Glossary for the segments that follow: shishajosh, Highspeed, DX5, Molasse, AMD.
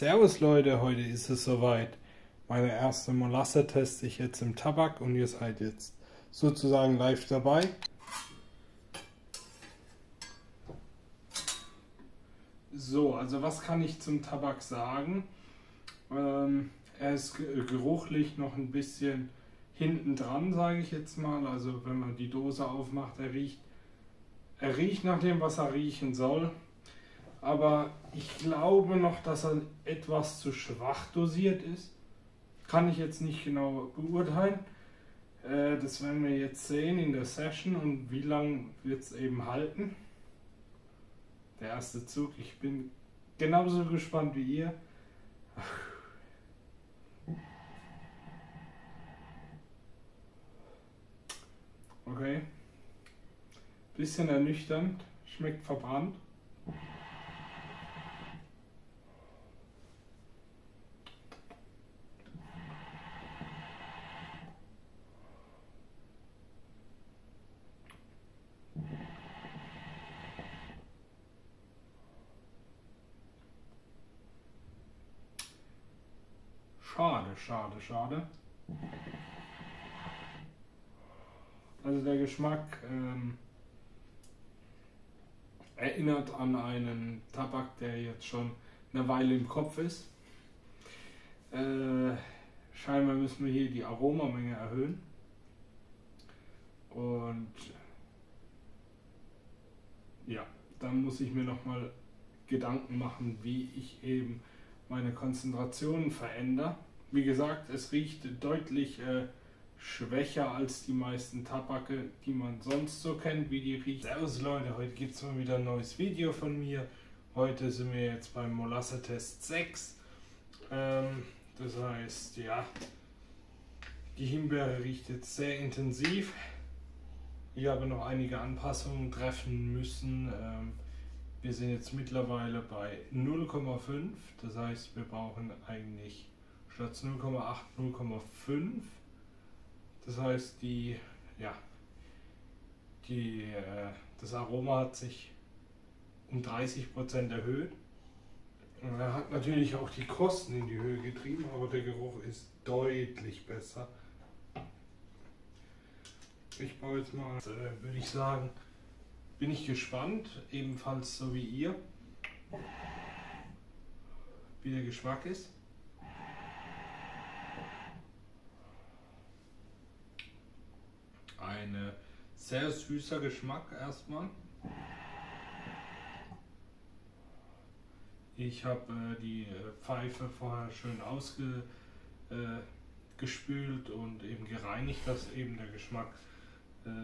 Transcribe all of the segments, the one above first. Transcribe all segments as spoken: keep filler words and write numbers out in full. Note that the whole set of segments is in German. Servus Leute, heute ist es soweit. Meine erste Molasse teste ich jetzt im Tabak und ihr seid jetzt sozusagen live dabei. So, also was kann ich zum Tabak sagen? Ähm, er ist geruchlich noch ein bisschen hinten dran, sage ich jetzt mal. Also wenn man die Dose aufmacht, er riecht, er riecht nach dem, was er riechen soll. Aber ich glaube noch, dass er etwas zu schwach dosiert ist. Kann ich jetzt nicht genau beurteilen. Äh, das werden wir jetzt sehen in der Session und wie lange wird es eben halten. Der erste Zug, ich bin genauso gespannt wie ihr. Okay. Bisschen ernüchternd, schmeckt verbrannt. Schade, schade, schade. Also der Geschmack ähm, erinnert an einen Tabak, der jetzt schon eine Weile im Kopf ist. Äh, scheinbar müssen wir hier die Aromamenge erhöhen. Und ja, dann muss ich mir nochmal Gedanken machen, wie ich eben meine Konzentrationen verändere. Wie gesagt, es riecht deutlich äh, schwächer als die meisten Tabake, die man sonst so kennt, wie die riechen. Servus Leute, heute gibt es mal wieder ein neues Video von mir. Heute sind wir jetzt beim Molasse-Test sechs. Ähm, das heißt, ja, die Himbeere riecht jetzt sehr intensiv. Ich habe noch einige Anpassungen treffen müssen. Ähm, Wir sind jetzt mittlerweile bei null Komma fünf, das heißt, wir brauchen eigentlich statt null Komma acht null Komma fünf. Das heißt, die, ja, die, das Aroma hat sich um dreißig Prozent erhöht. Und er hat natürlich auch die Kosten in die Höhe getrieben, aber der Geruch ist deutlich besser. Ich baue jetzt mal, also, würde ich sagen, bin ich gespannt, ebenfalls so wie ihr, wie der Geschmack ist. Ein sehr süßer Geschmack erstmal. Ich habe äh, die Pfeife vorher schön ausgespült äh, und eben gereinigt, dass eben der Geschmack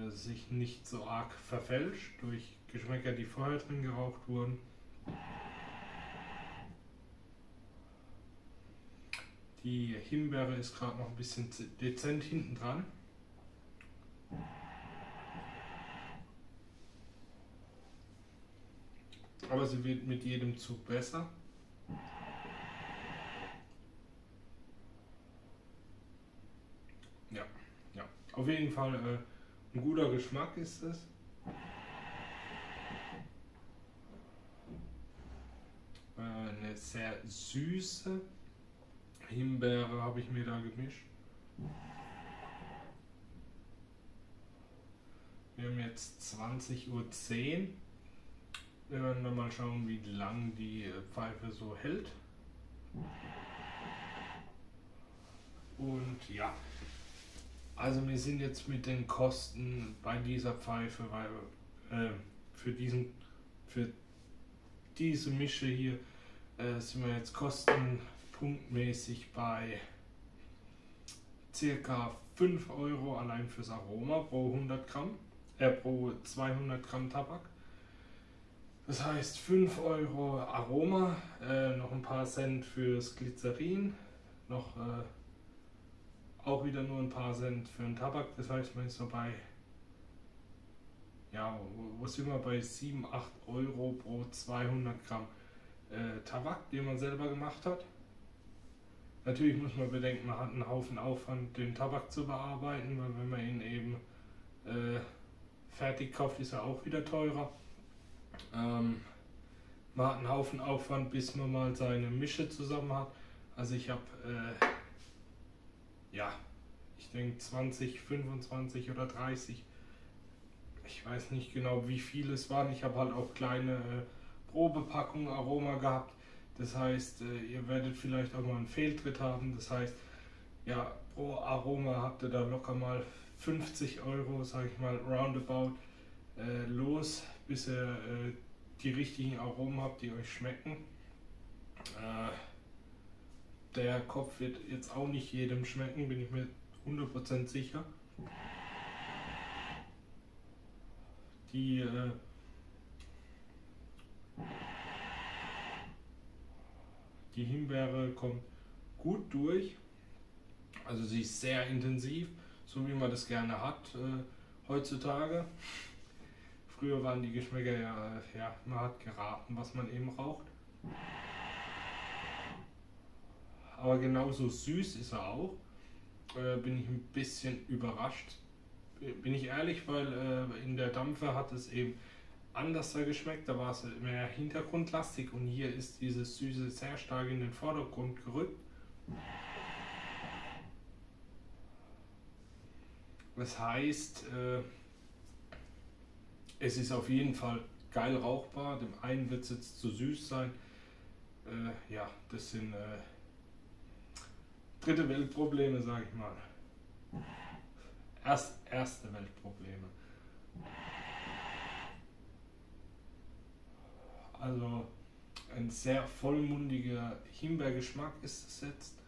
sich nicht so arg verfälscht durch Geschmäcker, die vorher drin geraucht wurden. Die Himbeere ist gerade noch ein bisschen dezent hinten dran. Aber sie wird mit jedem Zug besser. Ja, ja. Auf jeden Fall äh, ein guter Geschmack ist es. Eine sehr süße Himbeere habe ich mir da gemischt. Wir haben jetzt zwanzig Uhr zehn. Wir werden dann mal schauen, wie lang die Pfeife so hält. Und ja. Also wir sind jetzt mit den Kosten bei dieser Pfeife, weil äh, für, diesen, für diese Mische hier äh, sind wir jetzt kostenpunktmäßig bei ca. fünf Euro allein fürs Aroma pro hundert Gramm, äh, pro zweihundert Gramm Tabak. Das heißt fünf Euro Aroma, äh, noch ein paar Cent fürs Glycerin, noch äh, auch wieder nur ein paar Cent für den Tabak, das heißt, man ist so bei, ja, wo sind wir, bei sieben, acht Euro pro zweihundert Gramm äh, Tabak, den man selber gemacht hat. Natürlich muss man bedenken, man hat einen Haufen Aufwand, den Tabak zu bearbeiten, weil wenn man ihn eben äh, fertig kauft, ist er auch wieder teurer. Ähm, war ein Haufen Aufwand, bis man mal seine Mische zusammen hat. Also ich habe, äh, ja, ich denke zwanzig, fünfundzwanzig oder dreißig, ich weiß nicht genau, wie viele es waren. Ich habe halt auch kleine äh, Probepackungen Aroma gehabt. Das heißt, äh, ihr werdet vielleicht auch mal einen Fehltritt haben. Das heißt, ja, pro Aroma habt ihr da locker mal fünfzig Euro, sage ich mal, roundabout äh, los, bis ihr äh, die richtigen Aromen habt, die euch schmecken. Äh, der Kopf wird jetzt auch nicht jedem schmecken, bin ich mir hundert Prozent sicher. Die äh, die Himbeere kommt gut durch, also sie ist sehr intensiv, so wie man das gerne hat äh, heutzutage. Früher waren die Geschmäcker ja, ja, man hat geraten, was man eben raucht. Aber genauso süß ist er auch. Äh, bin ich ein bisschen überrascht. Bin ich ehrlich, weil äh, in der Dampfe hat es eben anders da geschmeckt. Da war es mehr hintergrundlastig und hier ist dieses Süße sehr stark in den Vordergrund gerückt. Das heißt, äh, es ist auf jeden Fall geil rauchbar. Dem einen wird es jetzt zu süß sein. Äh, ja, das sind äh, dritte Weltprobleme, sage ich mal. Erst, erste Weltprobleme. Also ein sehr vollmundiger Himbeergeschmack ist es jetzt.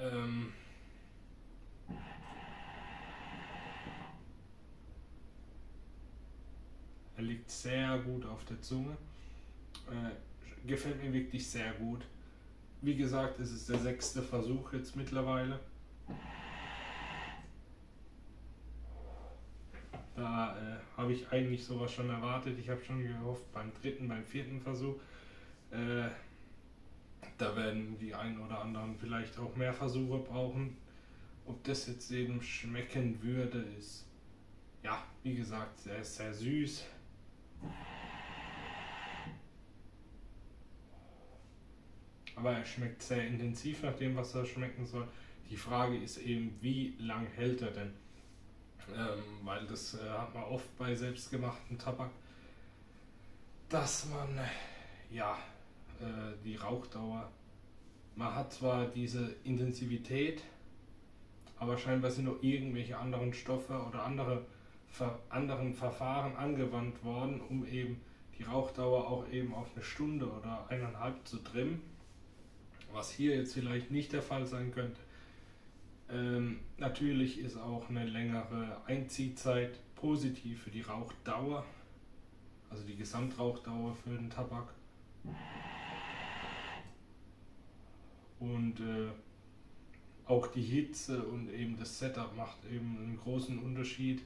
Ähm, Er liegt sehr gut auf der Zunge, äh, gefällt mir wirklich sehr gut. Wie gesagt, es ist der sechste Versuch jetzt mittlerweile. Da äh, habe ich eigentlich sowas schon erwartet. Ich habe schon gehofft, beim dritten, beim vierten Versuch, äh, da werden die einen oder anderen vielleicht auch mehr Versuche brauchen. Ob das jetzt jedem schmecken würde, ist, ja, wie gesagt, er ist sehr süß. Aber er schmeckt sehr intensiv nach dem, was er schmecken soll. Die Frage ist eben, wie lang hält er denn? Ähm, weil das äh, hat man oft bei selbstgemachtem Tabak, dass man, ja, äh, die Rauchdauer, man hat zwar diese Intensivität, aber scheinbar sind noch irgendwelche anderen Stoffe oder andere ver anderen Verfahren angewandt worden, um eben die Rauchdauer auch eben auf eine Stunde oder eineinhalb zu trimmen. Was hier jetzt vielleicht nicht der Fall sein könnte. Ähm, natürlich ist auch eine längere Einziehzeit positiv für die Rauchdauer, also die Gesamtrauchdauer für den Tabak. Und äh, auch die Hitze und eben das Setup macht eben einen großen Unterschied.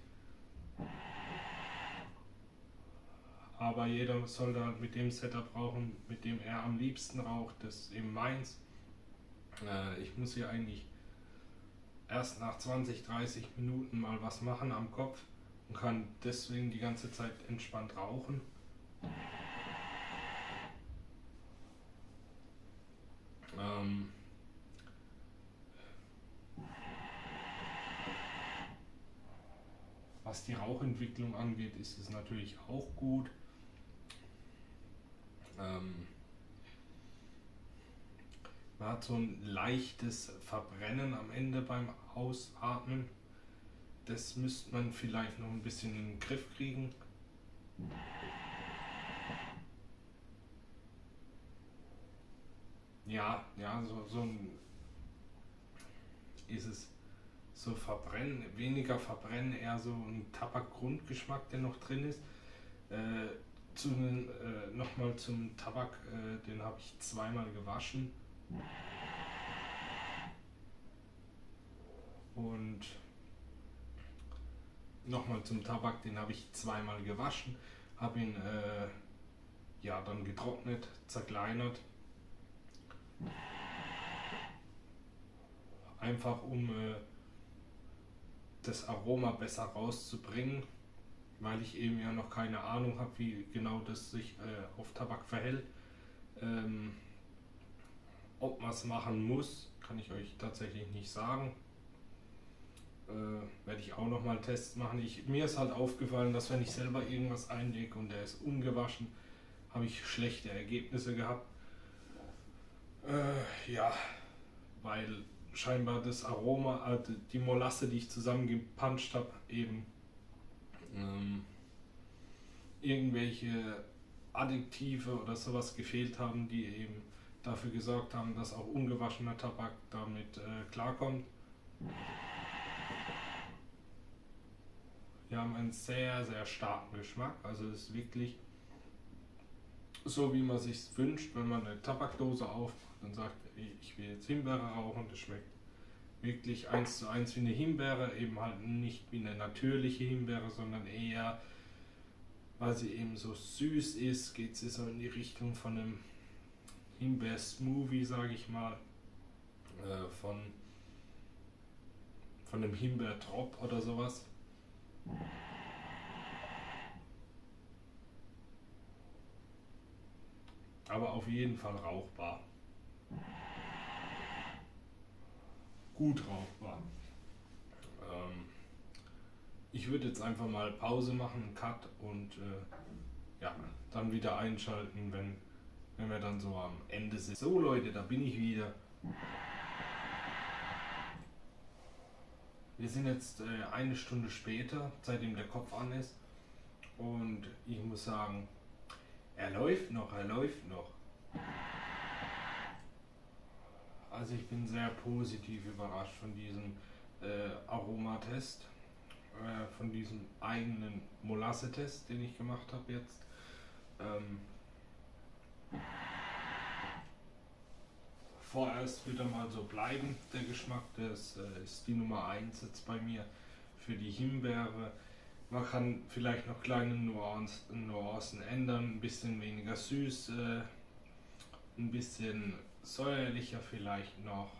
Aber jeder soll da mit dem Setup rauchen, mit dem er am liebsten raucht. Das ist eben meins. Äh, ich muss hier eigentlich erst nach zwanzig, dreißig Minuten mal was machen am Kopf und kann deswegen die ganze Zeit entspannt rauchen. Ähm Was die Rauchentwicklung angeht, ist es natürlich auch gut. Ähm, man hat so ein leichtes Verbrennen am Ende beim Ausatmen. Das müsste man vielleicht noch ein bisschen in den Griff kriegen. Ja, ja, so, so ein ist es. So verbrennen, weniger verbrennen, eher so ein Tabakgrundgeschmack, der noch drin ist. Äh, zu, äh, Nochmal zum Tabak, äh, den habe ich zweimal gewaschen. Und nochmal zum Tabak, den habe ich zweimal gewaschen, habe ihn äh, ja, dann getrocknet, zerkleinert. Einfach um äh, das Aroma besser rauszubringen. weil ich eben ja noch keine Ahnung habe, wie genau das sich äh, auf Tabak verhält. Ähm, ob man es machen muss, kann ich euch tatsächlich nicht sagen. Äh, werde ich auch nochmal Tests machen. Ich, mir ist halt aufgefallen, dass wenn ich selber irgendwas einlege und der ist ungewaschen, habe ich schlechte Ergebnisse gehabt. Äh, ja, weil scheinbar das Aroma, äh, die Molasse, die ich zusammengepanscht habe, eben ähm, irgendwelche Additive oder sowas gefehlt haben, die eben dafür gesorgt haben, dass auch ungewaschener Tabak damit äh, klarkommt. Wir haben einen sehr, sehr starken Geschmack, also es ist wirklich so, wie man sich wünscht, wenn man eine Tabakdose aufmacht und sagt, ich will jetzt Himbeere rauchen, das schmeckt wirklich eins zu eins wie eine Himbeere, eben halt nicht wie eine natürliche Himbeere, sondern eher, weil sie eben so süß ist, geht sie so in die Richtung von einem Himbeer-Smoothie, sage ich mal, äh, von, von einem Himbeer-Drop oder sowas. Aber auf jeden Fall rauchbar. Gut rauchbar. Ähm, ich würde jetzt einfach mal Pause machen, einen Cut und äh, ja, dann wieder einschalten, wenn, wenn wir dann so am Ende sind. So Leute, da bin ich wieder. Wir sind jetzt äh, eine Stunde später, seitdem der Kopf an ist. Und ich muss sagen, er läuft noch, er läuft noch. Also ich bin sehr positiv überrascht von diesem äh, Aromatest, äh, von diesem eigenen Molasse-Test, den ich gemacht habe jetzt. Ähm, vorerst wird er mal so bleiben, der Geschmack, das äh, ist die Nummer eins jetzt bei mir für die Himbeere. Man kann vielleicht noch kleine Nuancen, Nuancen ändern, ein bisschen weniger süß, äh, ein bisschen säuerlicher vielleicht noch,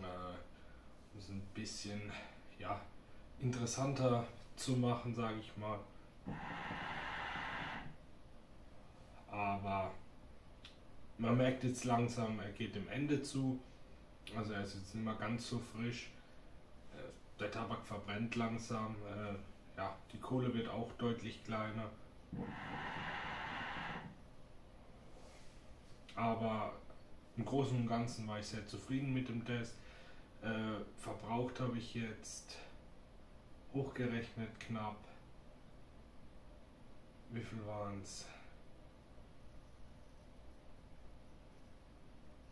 äh, um es ein bisschen ja, interessanter zu machen, sage ich mal. Aber man merkt jetzt langsam, er geht dem Ende zu, also er ist jetzt nicht mehr ganz so frisch, äh, der Tabak verbrennt langsam. Äh, Ja, die Kohle wird auch deutlich kleiner. Aber im Großen und Ganzen war ich sehr zufrieden mit dem Test. Äh, verbraucht habe ich jetzt hochgerechnet knapp, wie viel waren es?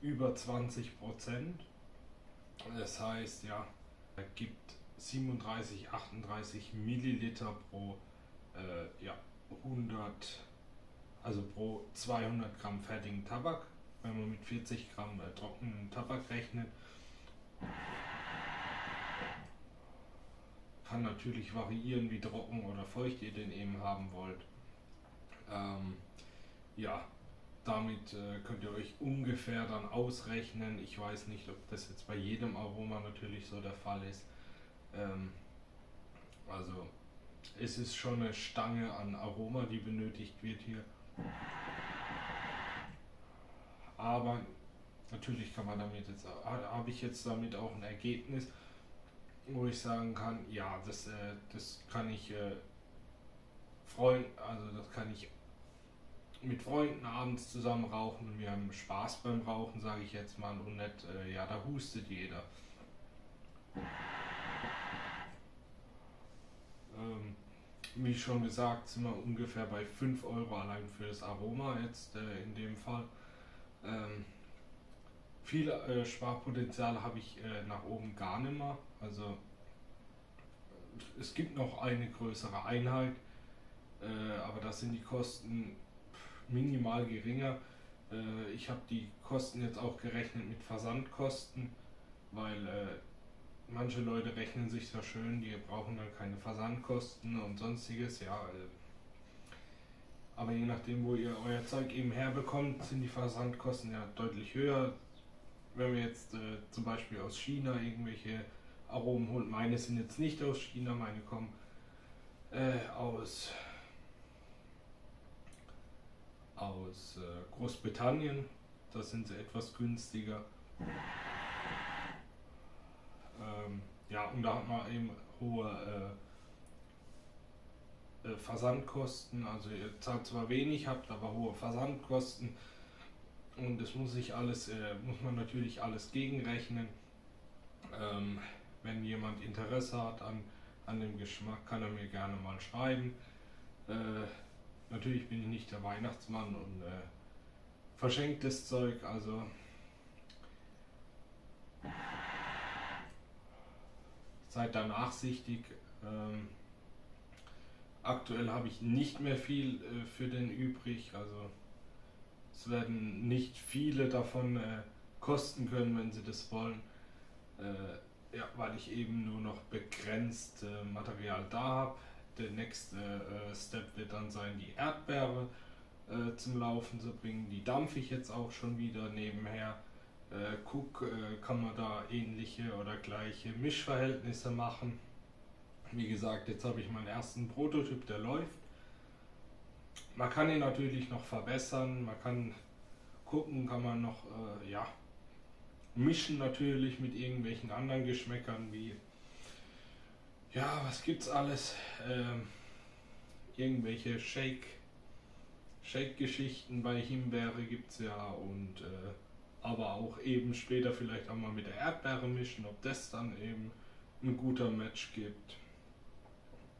Über zwanzig Prozent. Das heißt, ja, ergibt siebenunddreißig, achtunddreißig Milliliter pro äh, ja, hundert, also pro zweihundert Gramm fertigen Tabak, wenn man mit vierzig Gramm äh, trockenen Tabak rechnet. Kann natürlich variieren, wie trocken oder feucht ihr den eben haben wollt. Ähm, ja, damit äh, könnt ihr euch ungefähr dann ausrechnen. Ich weiß nicht, ob das jetzt bei jedem Aroma natürlich so der Fall ist. Also es ist schon eine Stange an Aroma, die benötigt wird hier, aber natürlich kann man damit jetzt, habe ich jetzt damit auch ein Ergebnis, wo ich sagen kann, ja, das, äh, das kann ich äh, Freund, also das kann ich mit Freunden abends zusammen rauchen und wir haben Spaß beim Rauchen, sage ich jetzt mal, und nicht, äh, ja, da hustet jeder. Wie schon gesagt, sind wir ungefähr bei fünf Euro allein für das Aroma jetzt äh, in dem Fall. Ähm, viel äh, Sparpotenzial habe ich äh, nach oben gar nicht mehr. Also es gibt noch eine größere Einheit, äh, aber da sind die Kosten minimal geringer. Äh, ich habe die Kosten jetzt auch gerechnet mit Versandkosten, weil äh, manche Leute rechnen sich da schön, die brauchen dann keine Versandkosten und sonstiges, ja. Aber je nachdem, wo ihr euer Zeug eben herbekommt, sind die Versandkosten ja deutlich höher. Wenn wir jetzt äh, zum Beispiel aus China irgendwelche Aromen holen, meine sind jetzt nicht aus China, meine kommen äh, aus, aus äh, Großbritannien. Da sind sie etwas günstiger. Ähm, ja, und da hat man eben hohe äh, äh, Versandkosten. Also ihr zahlt zwar wenig, habt aber hohe Versandkosten. Und das muss sich alles, äh, muss man natürlich alles gegenrechnen. Ähm, wenn jemand Interesse hat an, an dem Geschmack, kann er mir gerne mal schreiben. Äh, natürlich bin ich nicht der Weihnachtsmann und äh, verschenkt das Zeug, also seid da nachsichtig. Ähm, aktuell habe ich nicht mehr viel äh, für den übrig, also es werden nicht viele davon äh, kosten können, wenn sie das wollen. Äh, ja, weil ich eben nur noch begrenzt äh, Material da habe. Der nächste äh, Step wird dann sein, die Erdbeere äh, zum Laufen zu bringen. Die dampfe ich jetzt auch schon wieder nebenher. Äh, guck, äh, kann man da ähnliche oder gleiche Mischverhältnisse machen. Wie gesagt, jetzt habe ich meinen ersten Prototyp, der läuft. Man kann ihn natürlich noch verbessern, man kann gucken, kann man noch äh, ja, mischen natürlich mit irgendwelchen anderen Geschmäckern wie, ja, was gibt's alles, ähm, irgendwelche Shake, Shake-Geschichten bei Himbeere gibt's ja, und äh, aber auch eben später vielleicht auch mal mit der Erdbeere mischen, ob das dann eben ein guter Match gibt.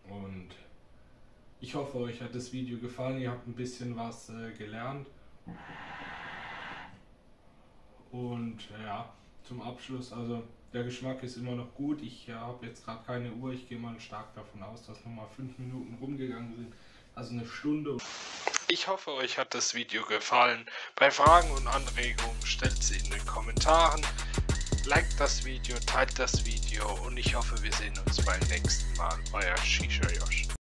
Und ich hoffe, euch hat das Video gefallen, ihr habt ein bisschen was äh, gelernt. Und ja, zum Abschluss, also der Geschmack ist immer noch gut. Ich äh, habe jetzt gerade keine Uhr, ich gehe mal stark davon aus, dass nochmal fünf Minuten rumgegangen sind, also eine Stunde. Ich hoffe, euch hat das Video gefallen. Bei Fragen und Anregungen stellt sie in den Kommentaren. Liked das Video, teilt das Video und ich hoffe, wir sehen uns beim nächsten Mal. Euer Shisha Josh.